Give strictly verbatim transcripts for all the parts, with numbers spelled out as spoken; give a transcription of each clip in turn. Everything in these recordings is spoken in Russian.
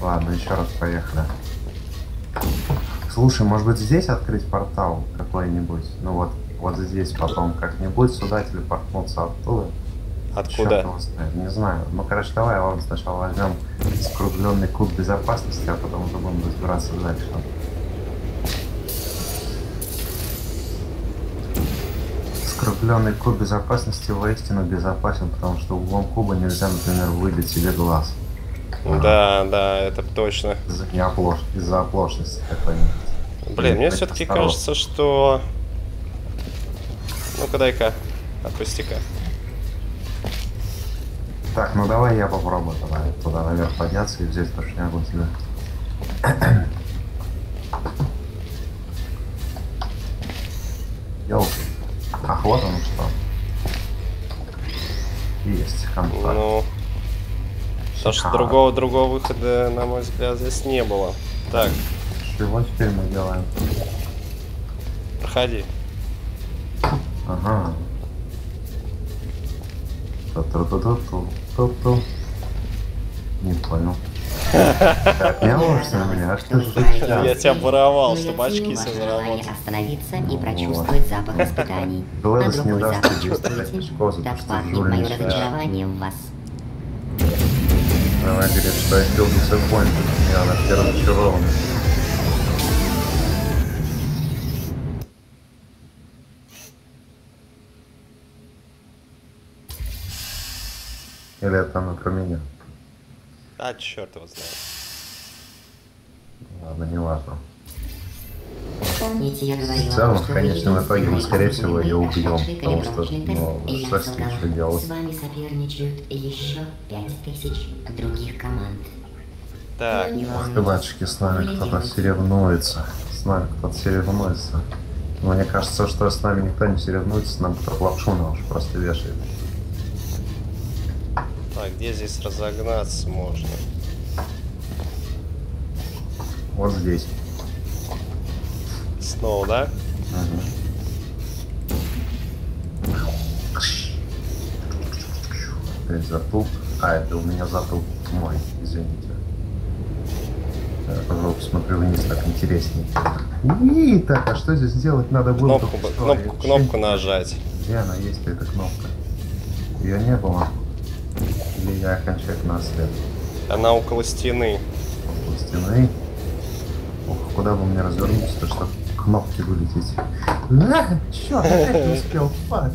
Ладно, еще раз поехали. Слушай, может быть, здесь открыть портал какой-нибудь? Ну вот, вот здесь потом как-нибудь сюда телепортнуться оттуда. Откуда? Не знаю. Ну, короче, давай, ладно, сначала возьмем скругленный куб безопасности, а потом уже будем разбираться дальше. Скругленный куб безопасности воистину безопасен, потому что углом куба нельзя, например, выбить себе глаз. Да, а, да, это точно. Из-за неоплош... из-за оплошности какой-нибудь. Блин, или мне все-таки кажется, что... Ну-ка, дай-ка, отпусти-ка. Так, ну давай я попробую туда, туда наверх подняться и взять то, что я могу тебе. Ёлки. Ах, вот оно что. Есть, контакт. Ну... Потому что другого, другого выхода, на мой взгляд, здесь не было. Так. Чего теперь мы делаем? Проходи. Ага. Ту-ту-ту-ту-ту-ту. Не понял. Отнялся на меня? А что же это? Я тебя воровал, чтобы очки собирал. Остановиться и прочувствовать запах испытаний. Гладос не даст чувствовать. Так пахнет мое разочарование в вас. Она говорит, что я сделал дисаппойнт, и она все разочарована. Или это она про меня? А, черт его знает. Ладно, не важно. Помните, я говорила, в целом, в конечном итоге мы, скорее всего, ее убьем, потому что, ну, что с ней еще делать? С вами соперничают еще пять тысяч других команд. Так, ох ты, батюшки, с нами кто-то все ревнуется. С нами кто-то все ревнуется. Но мне кажется, что с нами никто не все ревнуется, нам кто-то лапшу на уши просто вешает. А где здесь разогнаться можно? Вот здесь. Снова, да? Угу. Опять затуп. А, это у меня затуп мой, извините. Я, пожалуйста, смотрю вниз, так интереснее. И так, а что здесь делать надо было? Кнопку, что, кнопку, кнопку нажать. Где она есть, эта кнопка? Ее не было. Или я окончательно ослеп? Она около стены. Около стены? Ох, куда бы мне развернуться-то, что кнопки вылететь. А, черт, опять не успел, фак.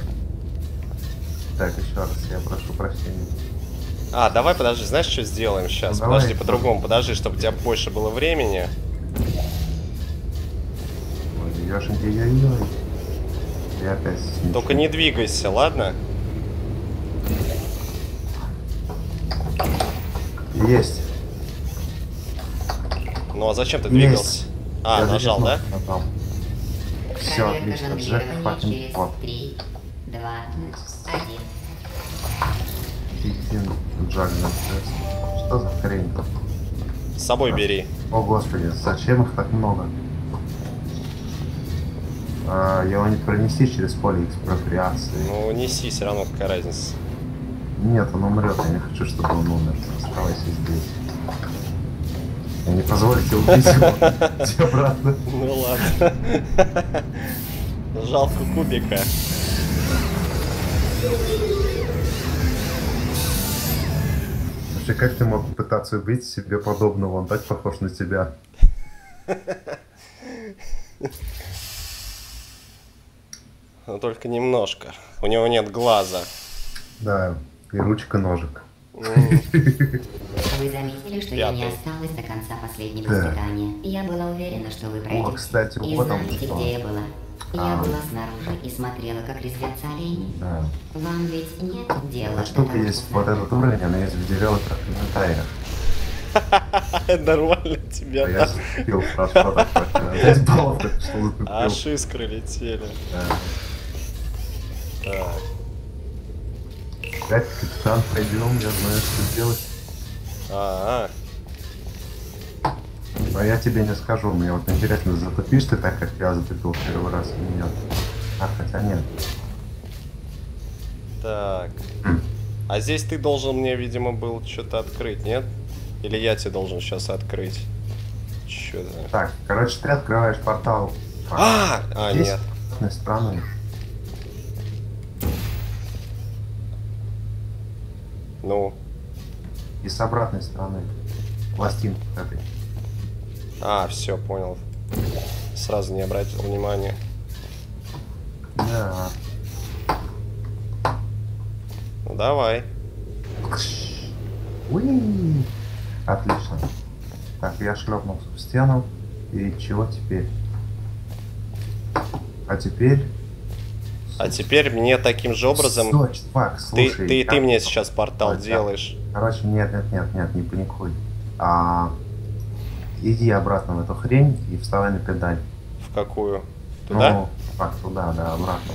Так, еще раз, я прошу прощения. А, давай, подожди, знаешь, что сделаем сейчас? Ну, подожди, по-другому, подожди, чтобы у тебя больше было времени. Ой, Яшенька, я ее. Я опять... Только не двигайся, ладно? Есть. Ну а зачем ты двигался? Есть. А, я нажал, да? Нажал. Все, отлично. Джек, факин, вот. Три, два, один. Джек, что за хрень-то? С собой да. Бери. О, господи, зачем их так много? А, его не пронеси через поле экспроприации. Ну, неси, все равно какая разница. Нет, он умрет, я не хочу, чтобы он умер. Оставайся здесь. Не позволите убить его. Все обратно. Ну ладно. Жалко кубика. Вообще, как ты мог пытаться убить себе подобного? Он так похож на тебя. Но только немножко. У него нет глаза. Да, и ручка-ножик. Вы заметили, что я не осталась до конца последнего испытания. Я была уверена, что вы пройдете. О, кстати, вот он. И знаете, где я была? Я была снаружи и смотрела, как резвятся олени. Вам ведь нет дела. Эта штука есть, вот этот уровень, она есть в девелоперах и комментариях. Ха-ха-ха, нормально тебя, да? Я спил просто так. Аж искры летели. Так. Опять, капитан, пойдем, я знаю, что делать. А-а-а. Но я тебе не скажу, мне вот интересно, затупишь ты так, как я затупил в первый раз или нет? А, хотя нет. Так. А здесь ты должен мне, видимо, был что-то открыть, нет? Или я тебе должен сейчас открыть? Чё это? Так, короче, ты открываешь портал. А, а, а нет. Страны. Ну. И с обратной стороны. Пластинка этой. А, все, понял. Сразу не обратил внимания. Да. Ну давай. Уи! Отлично. Так, я шлепнулся в стену. И чего теперь? А теперь. А теперь мне таким же образом... Стой, чувак, слушай, ты ты, я... ты мне сейчас портал а, делаешь. Короче, нет, нет, нет, нет, не паникуй. А... Иди обратно в эту хрень и вставай на педаль. В какую? Туда? Ну, так, туда, да, обратно.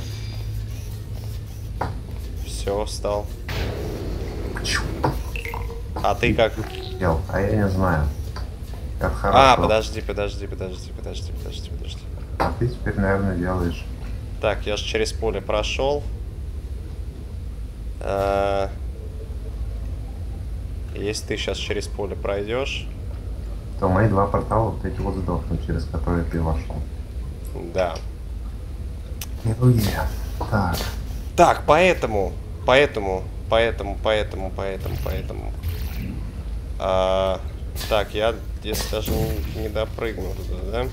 Все, встал. А ты как? А я не знаю. Как хорошо. А, подожди, подожди, подожди, подожди, подожди, подожди. А ты теперь, наверное, делаешь... Так, я же через поле прошел. А... Если ты сейчас через поле пройдешь, то мои два портала вот эти вот сдохнут, через которые ты вошел. Да. Так. Так, поэтому, поэтому, поэтому, поэтому, поэтому, поэтому. А... Так, я здесь даже не, не допрыгнул, да?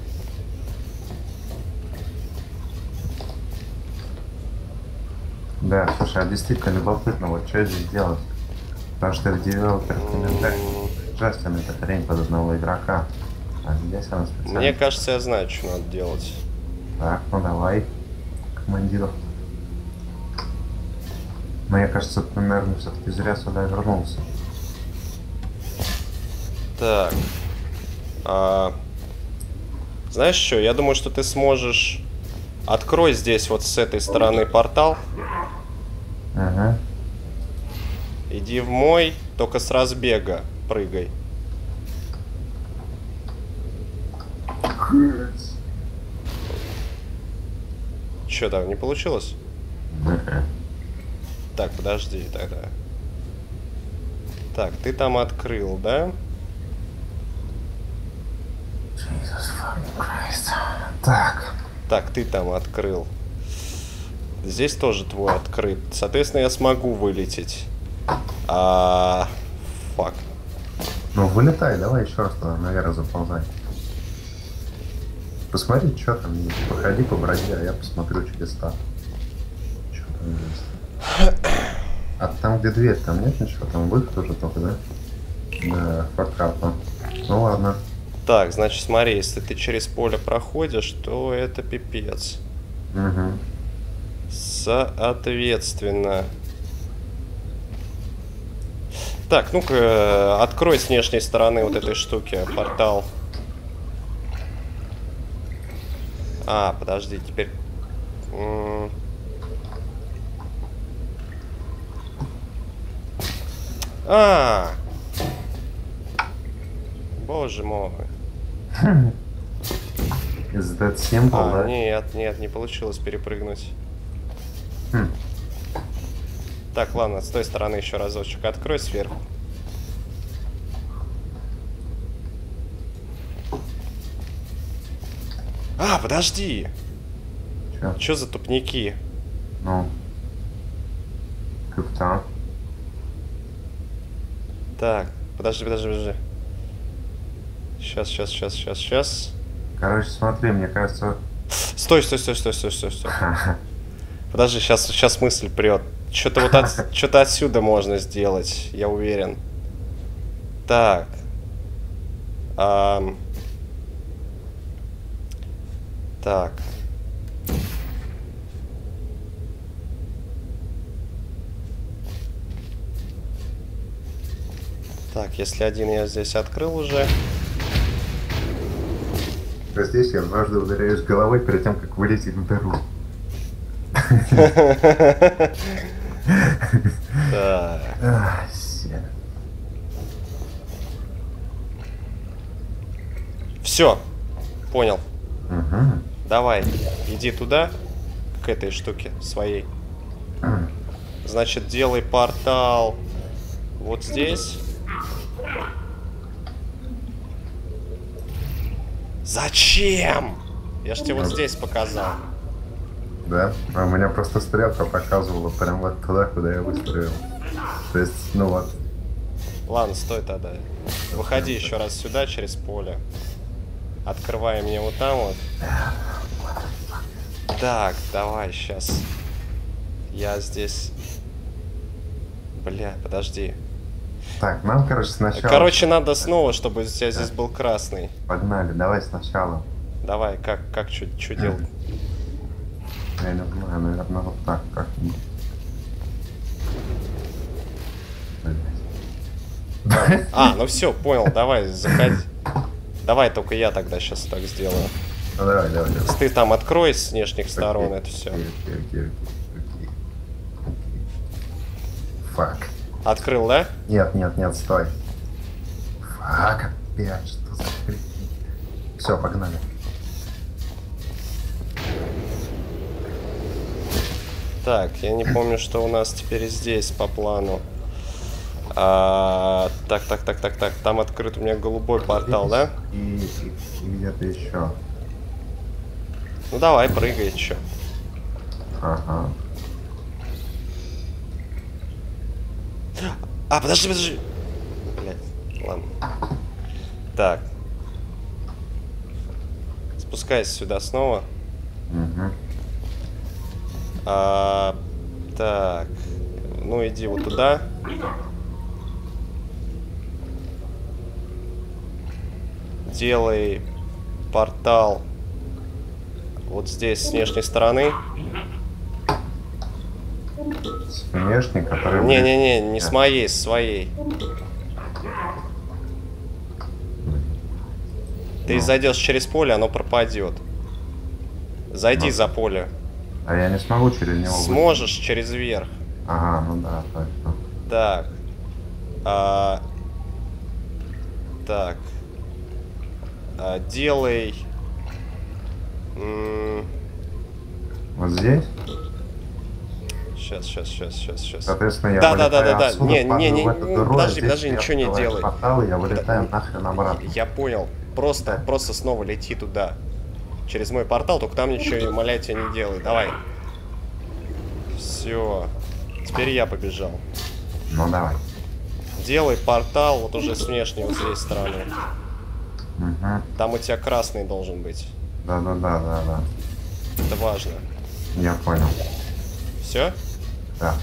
Да, слушай, а действительно любопытно, вот что здесь делать? Потому что в девелоперах комментариях Джастин это хрень под одного игрока. А здесь она специально... Мне кажется, я знаю, что надо делать. Так, ну давай. Командиров. Мне кажется, ты, наверное, все-таки зря сюда вернулся. Так. А... Знаешь что, я думаю, что ты сможешь... Открой здесь вот с этой стороны портал. Ага. Иди в мой, только с разбега прыгай. Чё там, не получилось? Ага. Так, подожди тогда. Так, ты там открыл, да? Jesus fucking Christ. Так. Так, ты там открыл. Здесь тоже твой открыт. Соответственно, я смогу вылететь. А... Фак. Ну, вылетай, давай еще раз туда наверх заползай. Посмотри, что там есть. Походи, поброди, а я посмотрю чудеса. Что там есть? А там, где дверь, там нет ничего? Там выход уже только, да? Да, факапа. Ну ладно. Так, значит, смотри, если ты через поле проходишь, то это пипец. Угу. Соответственно. Так, ну-ка, открой с внешней стороны вот этой штуки портал. А, подожди, теперь... А! Боже мой. Is that simple, а, да? Нет, нет, не получилось перепрыгнуть. Хм. Так, ладно, с той стороны еще разочек. Открой сверху. А, подожди! Че? Че за тупники? Ну. Как-то. Так, подожди, подожди, подожди. Сейчас, сейчас, сейчас, сейчас, сейчас. Короче, смотри, мне кажется... Стой, стой, стой, стой, стой, стой, стой. Подожди, сейчас, сейчас мысль прет. Что-то вот от, что-то отсюда можно сделать, я уверен. Так. Эм. Так. Так, если один я здесь открыл уже... Здесь я дважды ударяюсь головой перед тем, как вылететь в дыру. Все, понял. Давай, иди туда, к этой штуке своей. Значит, делай портал вот здесь. Зачем? Я ж тебе вот здесь показал. Да? А у меня просто стрелка показывала прям вот туда, куда я выстрелил. То есть, ну вот. Ладно, стой тогда. Выходи еще раз сюда, через поле. Открывай мне вот там вот. Так, давай, сейчас. Я здесь... Бля, подожди. Так, нам, короче, сначала... Короче, надо снова, чтобы у тебя здесь был красный. Погнали, давай сначала. Давай, как, как, что делать? Я не знаю, наверное, вот так как-нибудь. А, ну все, понял, давай, заходи. Давай, только я тогда сейчас так сделаю. Ну, давай, давай, давай. Ты там открой с внешних сторон okay, это все. Okay, okay, okay, okay. Фак. Открыл, да? Нет, нет, нет, стой. Фак, опять, что за хрень? Все, погнали. Так, я не помню, что у нас теперь здесь по плану. А, так, так, так, так, так. Там открыт у меня голубой портал, да? И, и, и где-то еще. Ну давай, прыгай еще. Ага. А, подожди, подожди. Блядь, ладно. Так. Спускайся сюда снова. Угу. А, так. Ну иди вот туда. Делай портал вот здесь с внешней стороны. С внешней, которая... Не, не, не, не с моей, с своей. Ты зайдешь через поле, оно пропадет. Зайди за поле. А я не смогу через него. Сможешь через верх. Ага, ну да, точно. Так. А... Так. А, делай. М вот здесь? Сейчас, сейчас, сейчас, сейчас, сейчас. Соответственно, я да, да, да, да, да. Не, не, не, дыру, подожди, подожди, ничего не делай. Портал, я вылетаю да, нахрен обратно. Я понял. Просто, да. просто снова лети туда. Через мой портал, только там ничего, моля тебя, не делай. Давай. Все. Теперь я побежал. Ну давай. Делай портал вот уже с внешней вот здесь стороны. Угу. Там у тебя красный должен быть. Да, да, да, да, да. Это важно. Я понял. Все? Да.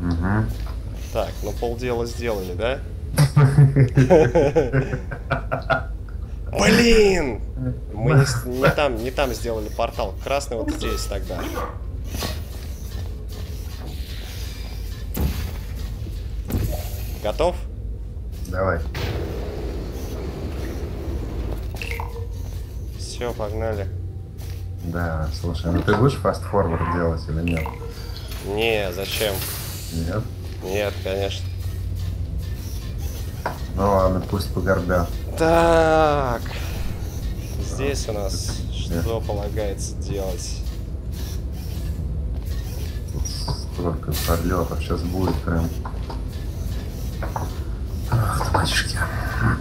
Угу. Так, ну полдела сделали, да? Блин! Мы не, не, там, не там сделали портал. Красный вот здесь тогда. Готов? Давай. Все, погнали. Да, слушай, ну ты будешь фаст-форвард делать или нет? Не, зачем? Нет? Нет, конечно. Ну ладно, пусть погорбят. Так. Здесь у нас что полагается делать? Тут столько подлетов сейчас будет прям. Ах, мальчики.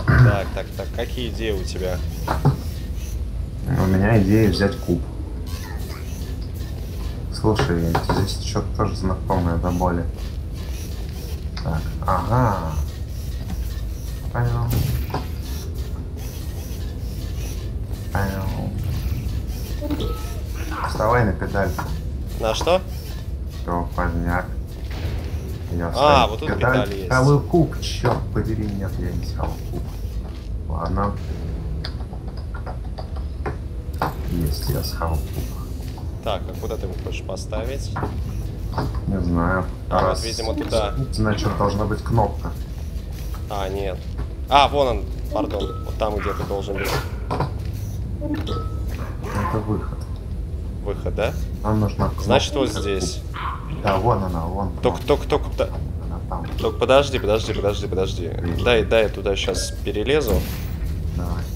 Так, так, так, какие идеи у тебя? У меня идея взять куб. Слушай, здесь что-то тоже знакомое до боли. Так, ага. Понял. Понял. Вставай на педальку. На что? Все, поздняк. А, вот тут педаль есть. Целый куб, черт побери, нет, я не взял куб. Ладно. Есть, я схавал куб. Так, а куда ты его хочешь поставить? Не знаю. А, раз, вот, видимо, туда. Значит, должна быть кнопка. А, нет. А, вон он, пардон, вот там где-то должен быть. Это выход. Выход, да? Нам нужна кнопка. Значит, вот здесь. Да, вон она, вон. Только, только, только, да. Только подожди, подожди, подожди, подожди. Дай, дай я туда сейчас перелезу. Давай.